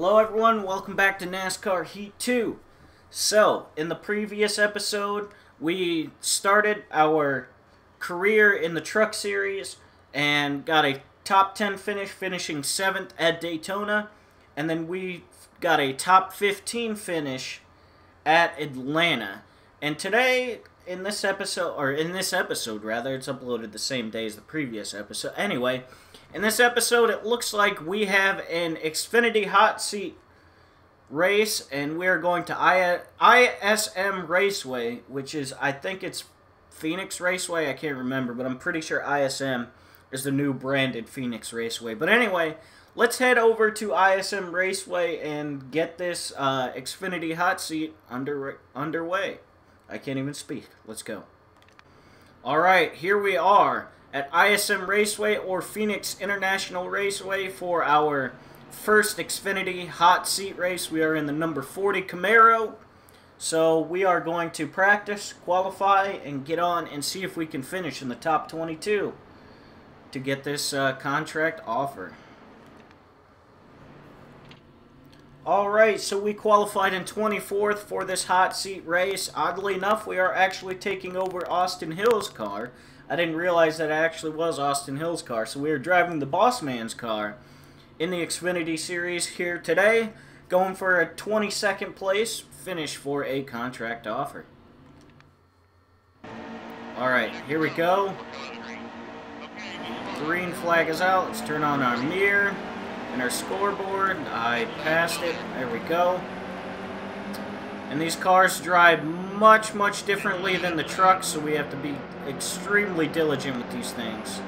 Hello everyone, welcome back to NASCAR Heat 2. So, in the previous episode, we started our career in the truck series and got a top 10 finish, finishing 7th at Daytona, and then we got a top 15 finish at Atlanta. And today, in this episode, it's uploaded the same day as the previous episode. Anyway, in this episode, it looks like we have an Xfinity Hot Seat race, and we are going to ISM Raceway, which is, I think it's Phoenix Raceway. I can't remember, but I'm pretty sure ISM is the new branded Phoenix Raceway. But anyway, let's head over to ISM Raceway and get this Xfinity Hot Seat underway. I can't even speak. Let's go. All right, here we are at ISM Raceway or Phoenix International Raceway for our first Xfinity Hot Seat race. We are in the number 40 Camaro, so we are going to practice, qualify, and get on and see if we can finish in the top 22 to get this contract offer. All right, so we qualified in 24th for this Hot Seat race. Oddly enough, we are actually taking over Austin Hill's car. I didn't realize that it actually was Austin Hill's car, so we are driving the boss man's car in the Xfinity Series here today, going for a 22nd place finish for a contract offer. All right, here we go. The green flag is out. Let's turn on our mirror and our scoreboard. I passed it. There we go. And these cars drive much, much differently than the trucks, so we have to be extremely diligent with these things.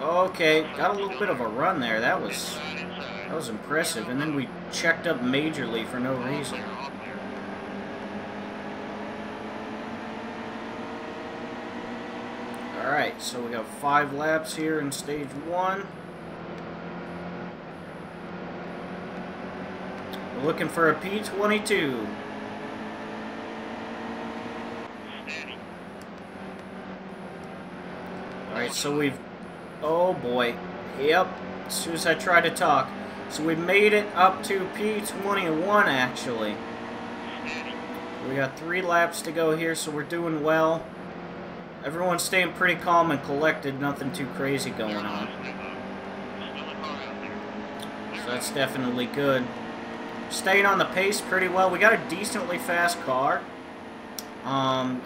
Okay, got a little bit of a run there. That was impressive. And then we checked up majorly for no reason. Alright, so we got 5 laps here in stage 1. We're looking for a P22. Alright, so we've... oh boy. Yep, as soon as I try to talk. So we made it up to P21 actually. We got 3 laps to go here, so we're doing well. Everyone's staying pretty calm and collected, nothing too crazy going on. So that's definitely good. Staying on the pace pretty well. We got a decently fast car.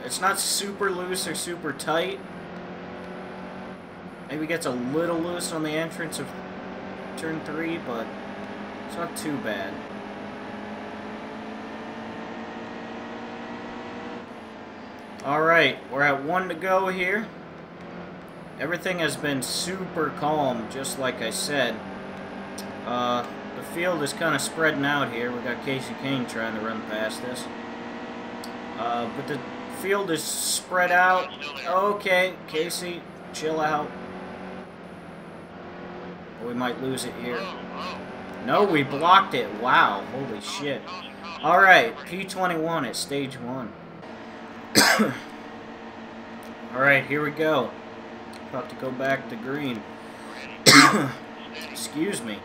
It's not super loose or super tight. Maybe it gets a little loose on the entrance of turn 3, but it's not too bad. Alright, we're at 1 to go here. Everything has been super calm, just like I said. The field is kind of spreading out here. We've got Kasey Kahne trying to run past us. But the field is spread out. Okay, Kasey, chill out. We might lose it here. No, we blocked it. Wow, holy shit. Alright, P21 at stage 1. Alright, here we go. About to go back to green. Excuse me.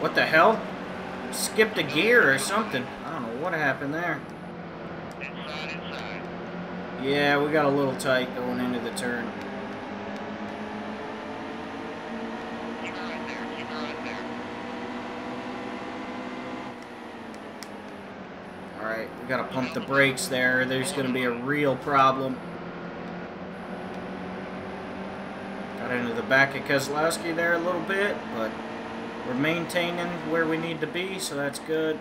What the hell? Skipped a gear or something. I don't know what happened there. Yeah, we got a little tight going into the turn. Alright, we gotta pump the brakes there. There's gonna be a real problem. Got into the back of Keselowski there a little bit, but we're maintaining where we need to be, so that's good.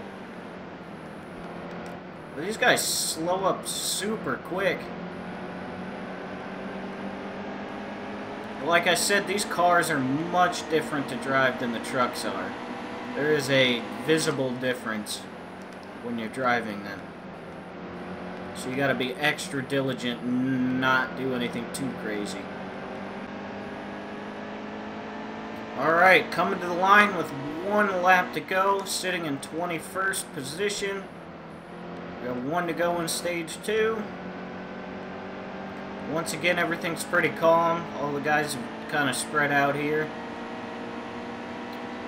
But these guys slow up super quick. Like I said, these cars are much different to drive than the trucks are. There is a visible difference when you're driving them. So you gotta be extra diligent and not do anything too crazy. Alright, coming to the line with one lap to go, sitting in 21st position. We have one to go in stage two. Once again, everything's pretty calm. All the guys have kind of spread out here.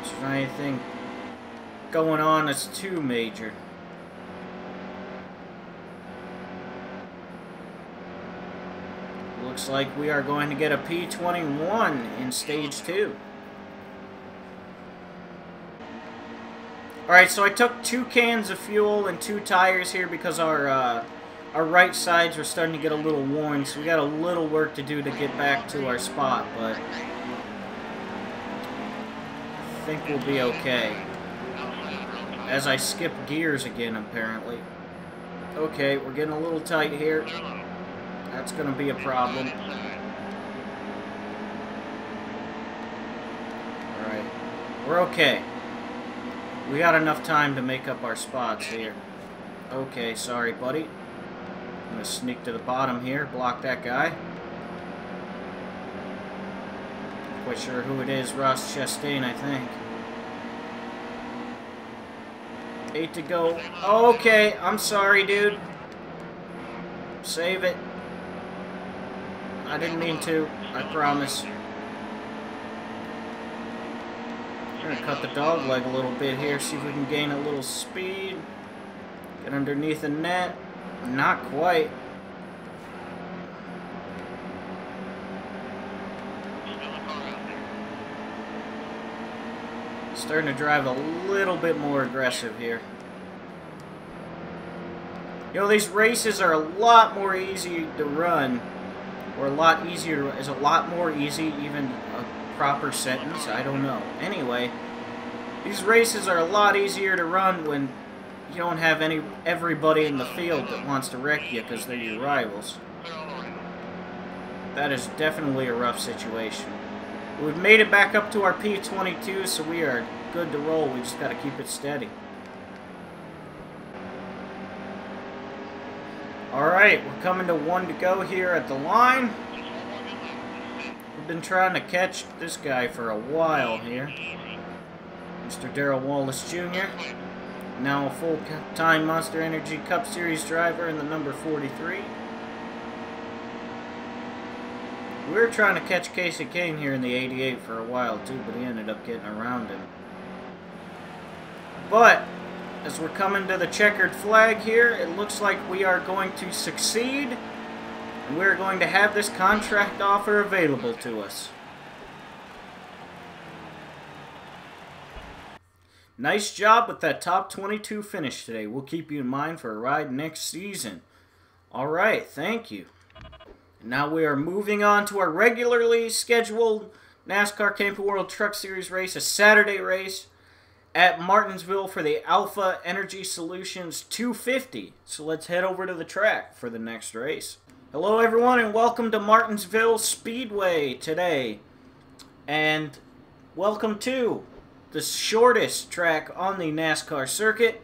There's not anything going on that's too major. Looks like we are going to get a P21 in stage two. Alright, so I took two cans of fuel and two tires here because our right sides were starting to get a little worn, so we got a little work to do to get back to our spot, but I think we'll be okay. As I skip gears again, apparently. Okay, we're getting a little tight here. That's going to be a problem. Alright, we're okay. We got enough time to make up our spots here. Okay, sorry, buddy. I'm going to sneak to the bottom here, block that guy. Quite sure who it is, Ross Chastain, I think. 8 to go. Okay, I'm sorry, dude. Save it. I didn't mean to, I promise. We're gonna cut the dog leg a little bit here, see if we can gain a little speed. Get underneath the net. Not quite. Starting to drive a little bit more aggressive here. You know, these races are a lot more easy to run, or a lot easier, is a lot more easy, even a proper sentence, I don't know. Anyway, these races are a lot easier to run when you don't have everybody in the field that wants to wreck you because they're your rivals. That is definitely a rough situation. We've made it back up to our P22, so we are good to roll. We just got to keep it steady. Alright, we're coming to one to go here at the line. We've been trying to catch this guy for a while here. Mr. Darryl Wallace Jr., now a full-time Monster Energy Cup Series driver in the number 43. We were trying to catch Kasey Kahne here in the 88 for a while too, but he ended up getting around him. But as we're coming to the checkered flag here, it looks like we are going to succeed, and we're going to have this contract offer available to us. Nice job with that top 22 finish today. We'll keep you in mind for a ride next season. Alright, thank you. Now we are moving on to our regularly scheduled NASCAR Camping World Truck Series race, a Saturday race at Martinsville for the Alpha Energy Solutions 250. So let's head over to the track for the next race. Hello everyone and welcome to Martinsville Speedway today. And welcome to the shortest track on the NASCAR circuit.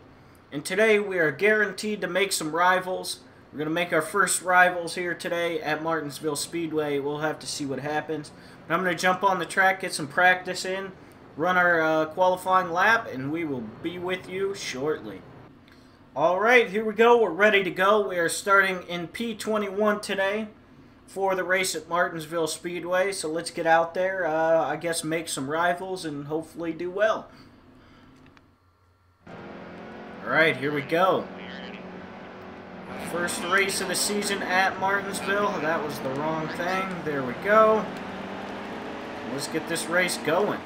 And today we are guaranteed to make some rivals. We're going to make our first rivals here today at Martinsville Speedway. We'll have to see what happens. But I'm going to jump on the track, get some practice in, run our qualifying lap, and we will be with you shortly. Alright, here we go. We're ready to go. We are starting in P21 today for the race at Martinsville Speedway, so let's get out there, I guess make some rivals and hopefully do well. Alright, here we go. First race of the season at Martinsville. That was the wrong thing. There we go. Let's get this race going.